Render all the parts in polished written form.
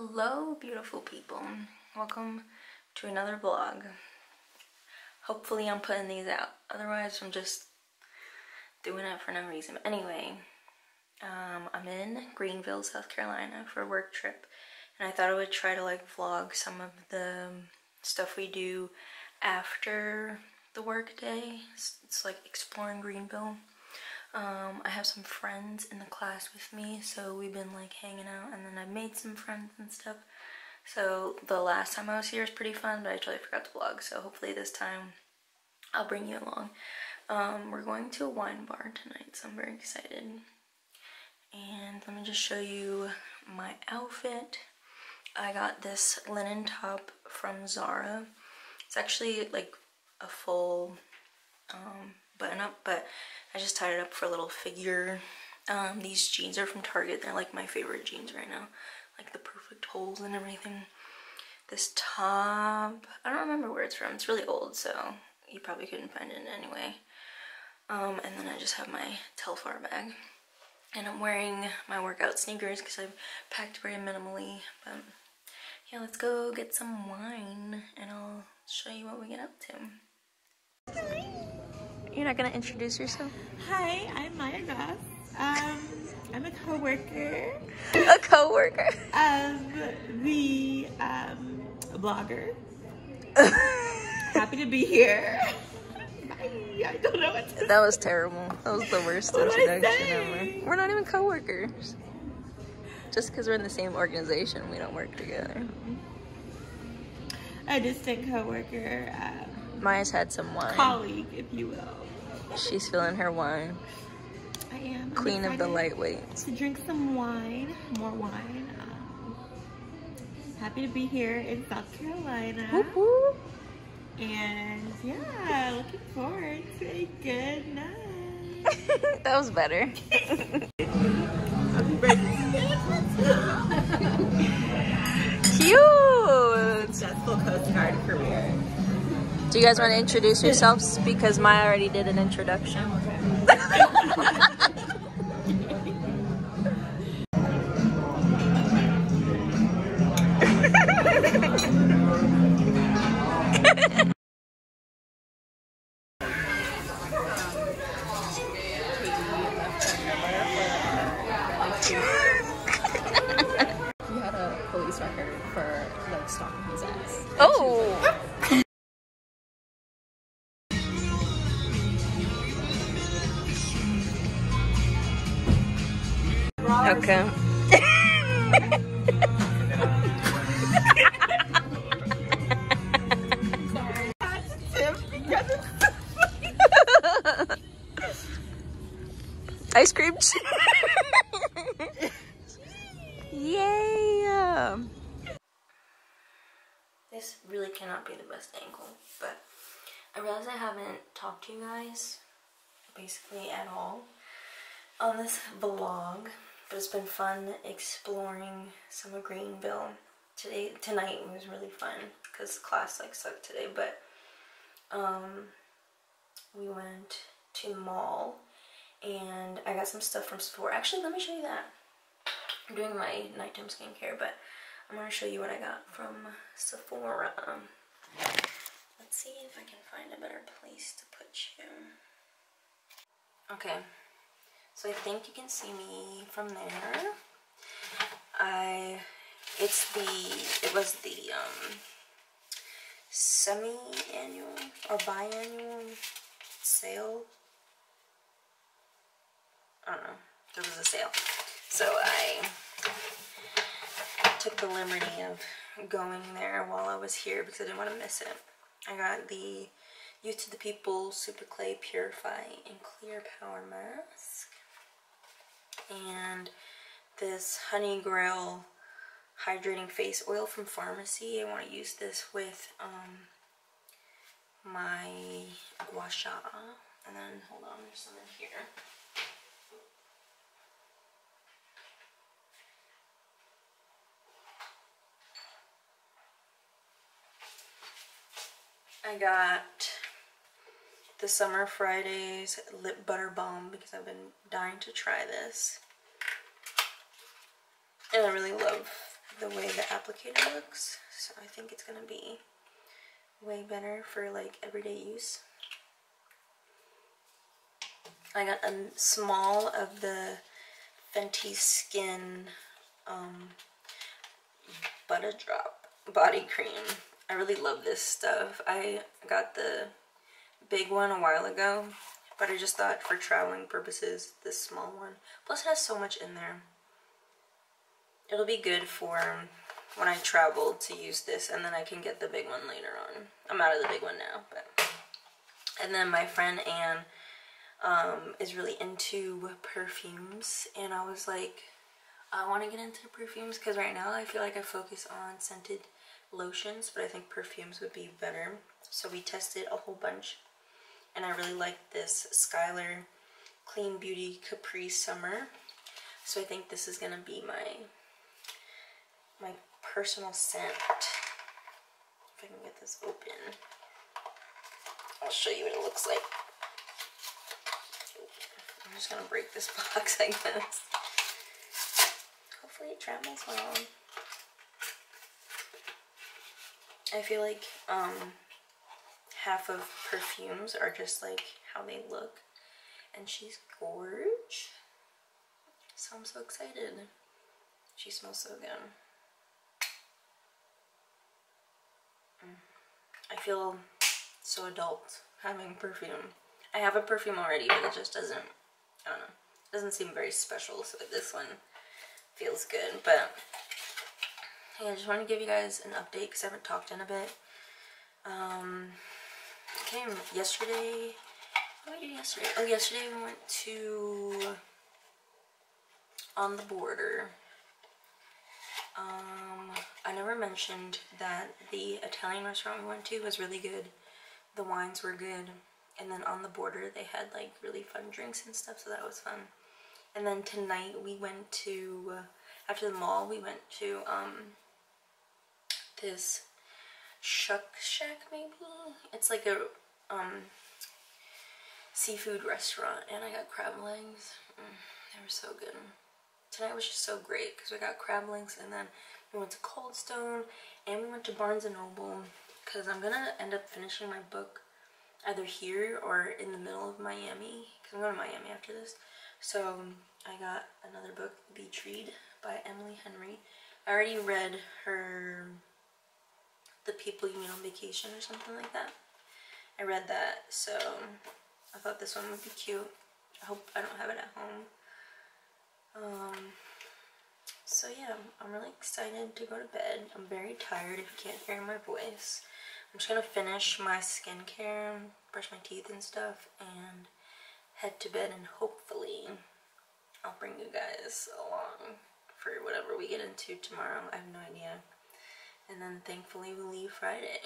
Hello beautiful people, welcome to another vlog. Hopefully I'm putting these out, otherwise I'm just doing it for no reason. But anyway, I'm in Greenville, South Carolina for a work trip, and I thought I would try to like vlog some of the stuff we do after the work day. It's like exploring Greenville. I have some friends in the class with me, so we've been like hanging out, and then I've made some friends and stuff. So the last time I was here was pretty fun, but I totally forgot to vlog, so hopefully this time I'll bring you along. We're going to a wine bar tonight, so I'm very excited. And let me just show you my outfit. I got this linen top from Zara. It's actually like a full button up, but I just tied it up for a little figure. These jeans are from Target. They're like my favorite jeans right now, like the perfect holes and everything. This top, I don't remember where it's from. It's really old, so you probably couldn't find it anyway. And then I just have my Telfar bag, and I'm wearing my workout sneakers because I've packed very minimally. But yeah, let's go get some wine and I'll show you what we get up to. You're not gonna introduce yourself? Hi, I'm Maya Goth. I'm a coworker. A coworker of the blogger. Happy to be here. I don't know what to say. That was terrible. That was the worst introduction ever. We're not even coworkers. Just because we're in the same organization, we don't work together. A distant coworker. Maya's had some wine. Colleague, if you will. She's feeling her wine. I am. Queen of the lightweights. To drink some wine, more wine. Happy to be here in South Carolina. Whoop, whoop. And yeah, looking forward to a good night. That was better. Cute. Successful Coast Guard career. Do you guys want to introduce yourselves? Because Maya already did an introduction. You had a police record for like stalking his ass. Oh. Okay. Ice cream. Yay! This really cannot be the best angle, but I realize I haven't talked to you guys basically at all on this vlog. But it's been fun exploring some of Greenville. Tonight was really fun because class like sucked today, but we went to the mall and I got some stuff from Sephora. Actually, let me show you that. I'm doing my nighttime skincare, but I'm gonna show you what I got from Sephora. Let's see if I can find a better place to put you. Okay. So I think you can see me from there. It was the semi-annual or biannual sale. I don't know, there was a sale. So I took the liberty of going there while I was here because I didn't want to miss it. I got the Youth to the People Super Clay Purify and Clear Power Mask. And this Honey Grail Hydrating Face Oil from Pharmacy. I want to use this with my gua sha. And then, hold on, there's some in here. I got the Summer Fridays Lip Butter Balm because I've been dying to try this. And I really love the way the applicator looks, so I think it's gonna be way better for like everyday use. I got a small of the Fenty Skin Butter Drop body cream. I really love this stuff. I got the big one a while ago, but I just thought for traveling purposes, this small one. Plus it has so much in there. It'll be good for when I travel to use this, and then I can get the big one later on. I'm out of the big one now, but. And then my friend Anne is really into perfumes, and I was like, I want to get into perfumes because right now I feel like I focus on scented lotions, but I think perfumes would be better. So we tested a whole bunch, and I really like this Skylar Clean Beauty Capri Summer. So I think this is gonna be my personal scent. If I can get this open, I'll show you what it looks like. I'm just gonna break this box, I guess. Hopefully it travels well. I feel like half of perfumes are just like how they look, and she's gorge, so I'm so excited. She smells so good. I feel so adult having perfume. I have a perfume already, but it just doesn't, I don't know, it doesn't seem very special, so this one feels good. But yeah, I just want to give you guys an update because I haven't talked in a bit. I came yesterday. What did we do yesterday? Oh, yesterday we went to On the Border. I never mentioned that the Italian restaurant we went to was really good. The wines were good. And then On the Border, they had like really fun drinks and stuff, so that was fun. And then tonight we went to, after the mall, we went to this Shuck Shack, maybe? It's like a seafood restaurant, and I got crab legs. They were so good. Tonight was just so great because we got crab legs, and then we went to Cold Stone, and we went to Barnes and Noble because I'm gonna end up finishing my book either here or in the middle of Miami because I'm going to Miami after this. So I got another book, Beach Read by Emily Henry. I already read her The People You Meet on Vacation or something like that. I read that, so I thought this one would be cute. I hope I don't have it at home. So yeah, I'm really excited to go to bed. I'm very tired if you can't hear my voice. I'm just gonna finish my skincare, brush my teeth and stuff, and head to bed, and hopefully I'll bring you guys along for whatever we get into tomorrow. I have no idea. And then thankfully we'll leave Friday.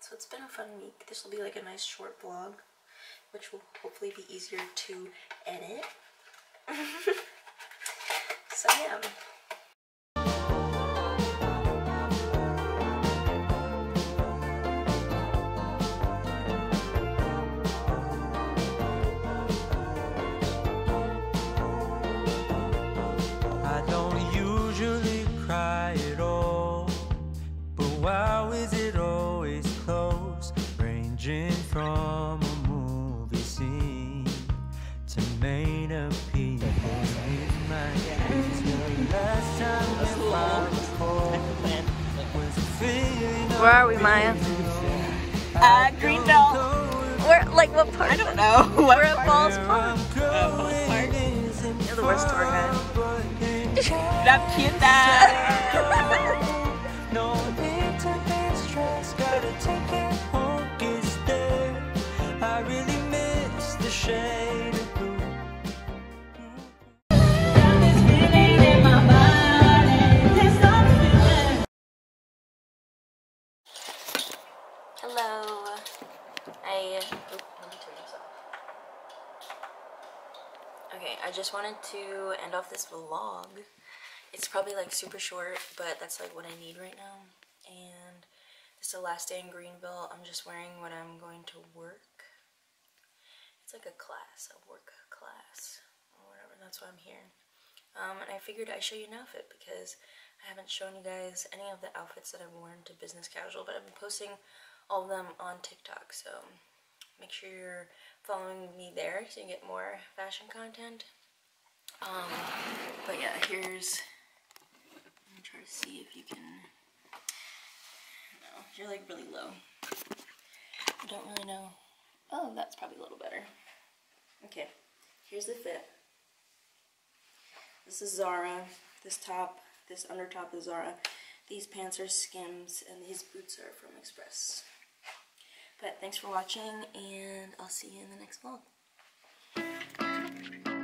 So it's been a fun week. This will be like a nice short vlog, which will hopefully be easier to edit. So yeah. Where are we, Maya? Greenville. Where, like, what part? I don't know. We're at Falls Park. Falls Park. You're the worst tour guide. Not cute that. No need to be stressed. Gotta take it home. It's there. I really miss the shade. I just wanted to end off this vlog. It's probably like super short, but that's like what I need right now. And it's the last day in Greenville. I'm just wearing what I'm going to work. It's like a class, a work class or whatever. That's why I'm here. And I figured I'd show you an outfit because I haven't shown you guys any of the outfits that I've worn to business casual, but I've been posting all of them on TikTok, so make sure you're following me there so you get more fashion content. But yeah, here's, I'm gonna try to see if you can, no, you're like really low. I don't really know. Oh, that's probably a little better. Okay, here's the fit. This is Zara. This top, this under top is Zara. These pants are Skims, and these boots are from Express. But thanks for watching, and I'll see you in the next vlog.